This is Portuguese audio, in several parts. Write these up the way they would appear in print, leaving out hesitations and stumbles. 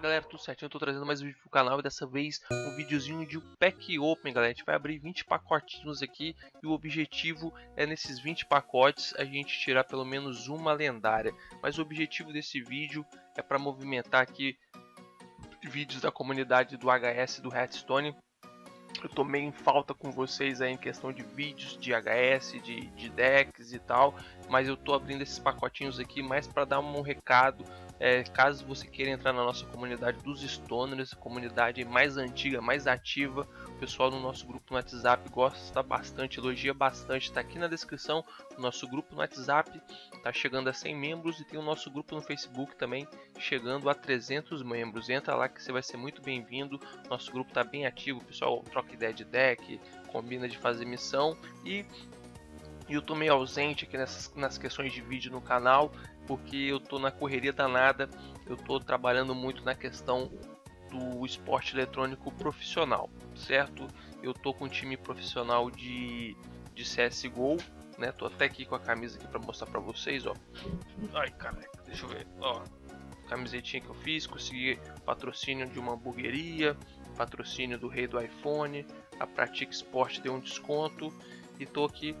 Fala galera, tudo certinho? Eu tô trazendo mais um vídeo pro canal e dessa vez um videozinho de pack open, galera. A gente vai abrir 20 pacotinhos aqui e o objetivo é nesses 20 pacotes a gente tirar pelo menos uma lendária. Mas o objetivo desse vídeo é para movimentar aqui vídeos da comunidade do HS do Hearthstone. Eu tô meio em falta com vocês aí em questão de vídeos, de HS, de decks e tal. Mas eu tô abrindo esses pacotinhos aqui mais para dar um recado. Caso você queira entrar na nossa comunidade dos Stoners, comunidade mais antiga, mais ativa. O pessoal no nosso grupo no WhatsApp gosta bastante, elogia bastante. Tá aqui na descrição o nosso grupo no WhatsApp. Tá chegando a 100 membros e tem o nosso grupo no Facebook também chegando a 300 membros. Entra lá que você vai ser muito bem-vindo. Nosso grupo tá bem ativo, o pessoal troca ideia de deck, combina de fazer missão e eu tô meio ausente aqui nas questões de vídeo no canal porque eu tô na correria danada, eu tô trabalhando muito na questão do esporte eletrônico profissional, certo? Eu tô com um time profissional de CSGO, né? Tô até aqui com a camisa aqui para mostrar para vocês, ó. Ai, caraca, deixa eu ver, ó. Camisetinha que eu fiz, consegui patrocínio de uma hamburgueria, patrocínio do rei do iPhone, a Pratica Esporte deu um desconto e tô aqui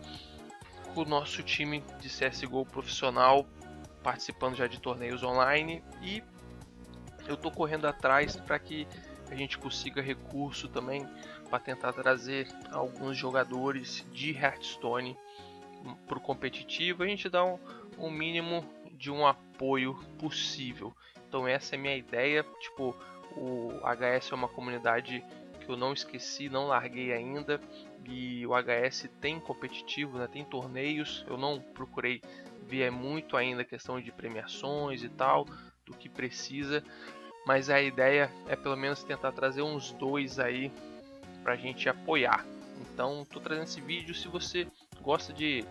com o nosso time de CSGO profissional participando já de torneios online e eu tô correndo atrás para que a gente consiga recurso também para tentar trazer alguns jogadores de Hearthstone para o competitivo, a gente dá um mínimo de um apoio possível. Então essa é a minha ideia, tipo, o HS é uma comunidade que eu não esqueci, não larguei ainda e o HS tem competitivo, né? Tem torneios, eu não procurei ver muito ainda a questão de premiações e tal, do que precisa, mas a ideia é pelo menos tentar trazer uns dois aí pra gente apoiar. Então tô trazendo esse vídeo, se você gosta de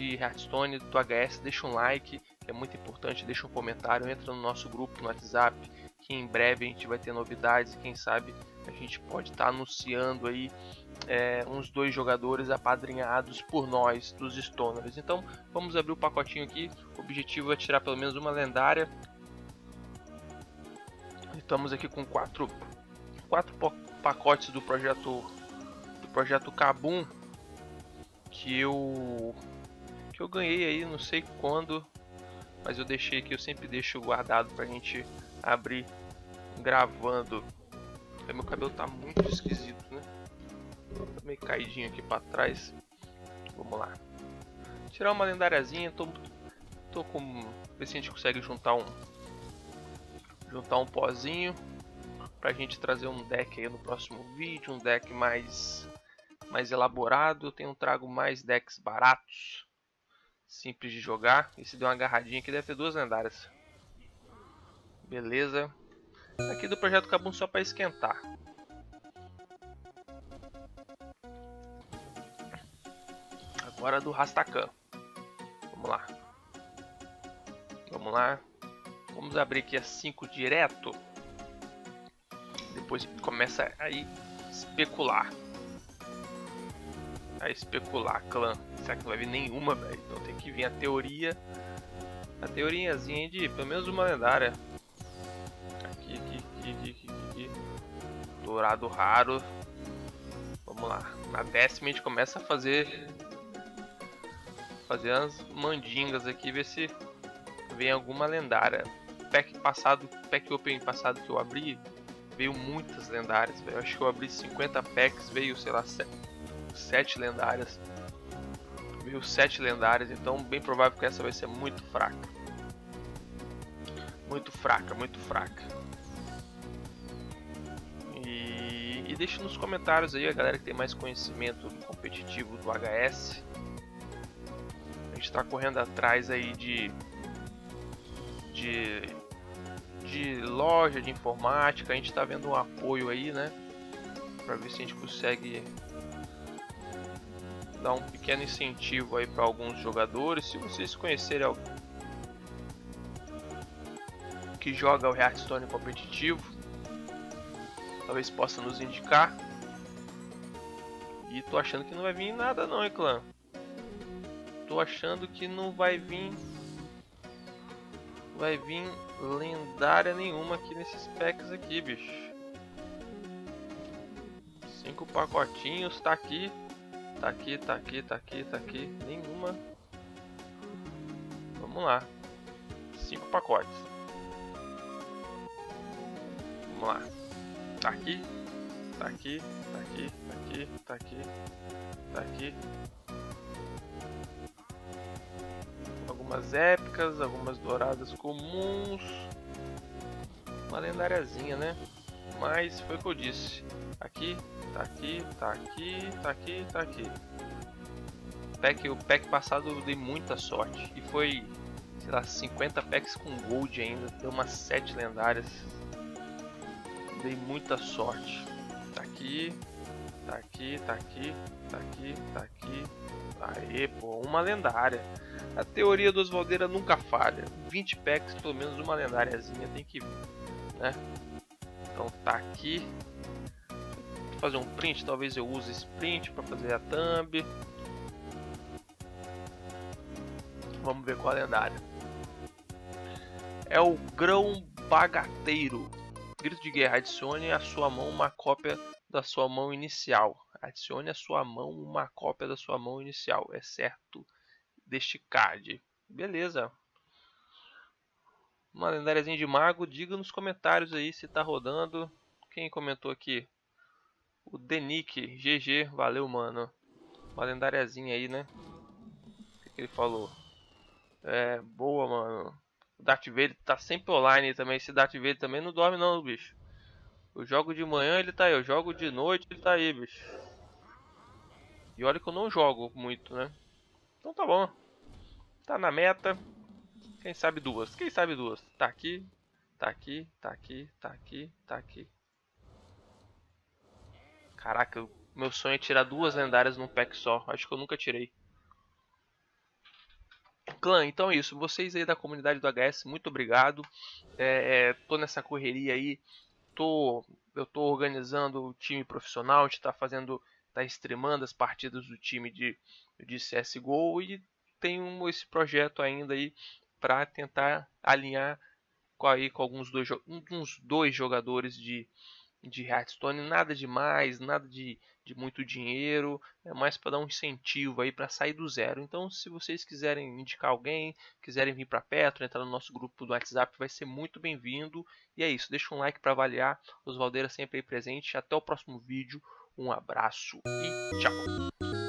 Hearthstone, do HS, deixa um like, é muito importante, deixa um comentário, entra no nosso grupo no WhatsApp, que em breve a gente vai ter novidades, quem sabe a gente pode estar anunciando aí uns dois jogadores apadrinhados por nós, dos Stoners. Então vamos abrir o pacotinho aqui, o objetivo é tirar pelo menos uma lendária. Estamos aqui com quatro pacotes do projeto Kabum, que eu ganhei aí, não sei quando, mas eu deixei aqui, eu sempre deixo guardado pra gente abrir gravando. Meu cabelo tá muito esquisito, né? Tá meio caidinho aqui pra trás. Vamos lá. Tirar uma lendáriazinha, tô com... Ver se a gente consegue juntar um pozinho pra gente trazer um deck aí no próximo vídeo, um deck mais elaborado. Eu trago mais decks baratos, simples de jogar. Esse deu uma agarradinha aqui, deve ter duas lendárias. Beleza. Aqui do projeto Kabum só para esquentar. Agora do Rastacan. Vamos lá. Vamos lá. Vamos abrir aqui as 5 direto. Depois começa aí especular. A especular, clã. Será que não vai vir nenhuma, velho? Então tem que vir a teoria. A teoriazinha de pelo menos uma lendária. Aqui. Dourado raro. Vamos lá. Na décima a gente começa a fazer as mandingas aqui, ver se vem alguma lendária. Pack open passado que eu abri, veio muitas lendárias. Eu acho que eu abri 50 packs, veio, sei lá, 7 lendárias. Veio 7 lendárias, então bem provável que essa vai ser muito fraca. Muito fraca. E deixa nos comentários aí a galera que tem mais conhecimento do competitivo do HS. A gente está correndo atrás aí de loja de informática, a gente está vendo um apoio aí, né? Para ver se a gente consegue dar um pequeno incentivo aí para alguns jogadores. Se vocês conhecerem alguém que joga o Hearthstone competitivo, talvez possa nos indicar. E tô achando que não vai vir nada não, hein, clã? Tô achando que não vai vir vai vir lendária nenhuma aqui nesses packs aqui, bicho. 5 pacotinhos, tá aqui. Tá aqui, tá aqui, tá aqui, tá aqui. Nenhuma. Vamos lá. 5 pacotes. Vamos lá. Tá aqui. Tá aqui, tá aqui, tá aqui, tá aqui, tá aqui. Algumas épicas, algumas douradas comuns. Uma lendáriazinha, né? Mas foi o que eu disse. Aqui, tá aqui, tá aqui, tá aqui, tá aqui. O pack passado eu dei muita sorte. E foi, sei lá, 50 packs com gold ainda. Deu umas 7 lendárias. Dei muita sorte. Tá aqui, tá aqui, tá aqui, tá aqui, tá aqui. Aê, pô, uma lendária. A teoria do Oswaldeira nunca falha. 20 packs, pelo menos uma lendáriazinha tem que vir, né? Então tá aqui. Vou fazer um print, talvez eu use esse print para fazer a thumb. Vamos ver qual é a lendária. É o Grão Bagateiro. Grito de guerra, adicione à sua mão uma cópia da sua mão inicial. Adicione à sua mão uma cópia da sua mão inicial, exceto deste card. Beleza. Uma lendáriazinha de mago. Diga nos comentários aí se tá rodando. Quem comentou aqui? O Denick. GG. Valeu, mano. Uma lendáriazinha aí, né? O que ele falou? É, boa, mano. O Darth Vader tá sempre online também. Esse Darth Vader também não dorme não, bicho. Eu jogo de manhã, ele tá aí. Eu jogo de noite, ele tá aí, bicho. E olha que eu não jogo muito, né? Então tá bom. Tá na meta. Quem sabe duas. Quem sabe duas. Tá aqui. Tá aqui, tá aqui, tá aqui, tá aqui. Caraca, meu sonho é tirar 2 lendárias num pack só. Acho que eu nunca tirei. Clã, então é isso, vocês aí da comunidade do HS, muito obrigado. Tô nessa correria aí, eu tô organizando o time profissional, a gente tá streamando as partidas do time de CSGO e tem esse projeto ainda aí para tentar alinhar com uns dois jogadores de Hearthstone, nada demais, nada de muito dinheiro, é mais para dar um incentivo aí para sair do zero. Então, se vocês quiserem indicar alguém, quiserem vir para perto, entrar no nosso grupo do WhatsApp, vai ser muito bem-vindo. E é isso, deixa um like para avaliar, Oswaldeira sempre aí presente. Até o próximo vídeo, um abraço e tchau!